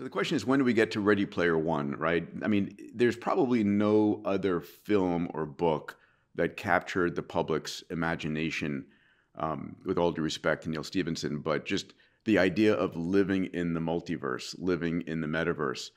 So the question is, when do we get to Ready Player One, right? I mean, there's probably no other film or book that captured the public's imagination, with all due respect to Neal Stephenson, but just the idea of living in the multiverse, living in the metaverse,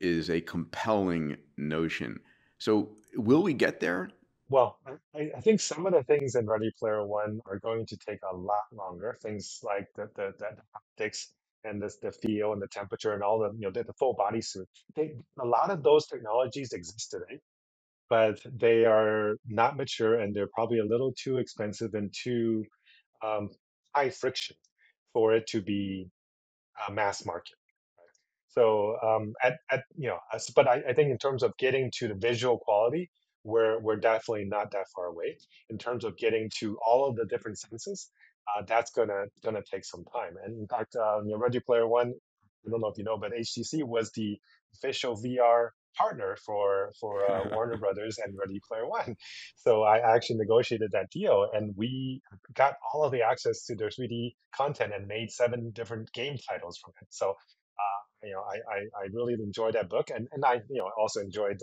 is a compelling notion. So will we get there? Well, I think some of the things in Ready Player One are going to take a lot longer. Things like the optics and the feel and the temperature and all the, you know, the full body suit. A lot of those technologies exist today, but they are not mature and they're probably a little too expensive and too high friction for it to be mass market. So I think in terms of getting to the visual quality, we're definitely not that far away. In terms of getting to all of the different senses, that's gonna take some time. And in fact, Ready Player One, I don't know if you know, but HTC was the official VR partner for Warner Brothers and Ready Player One. So I actually negotiated that deal, and we got all of the access to their 3D content and made 7 different game titles from it. So I really enjoyed that book, and I also enjoyed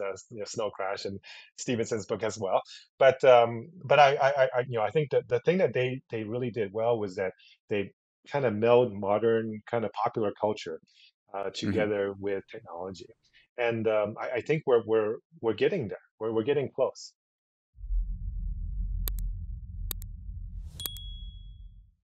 Snow Crash and Stephenson's book as well. But I think that the thing that they really did well was that they kind of meld modern kind of popular culture together with technology, and I think we're getting there. We're getting close.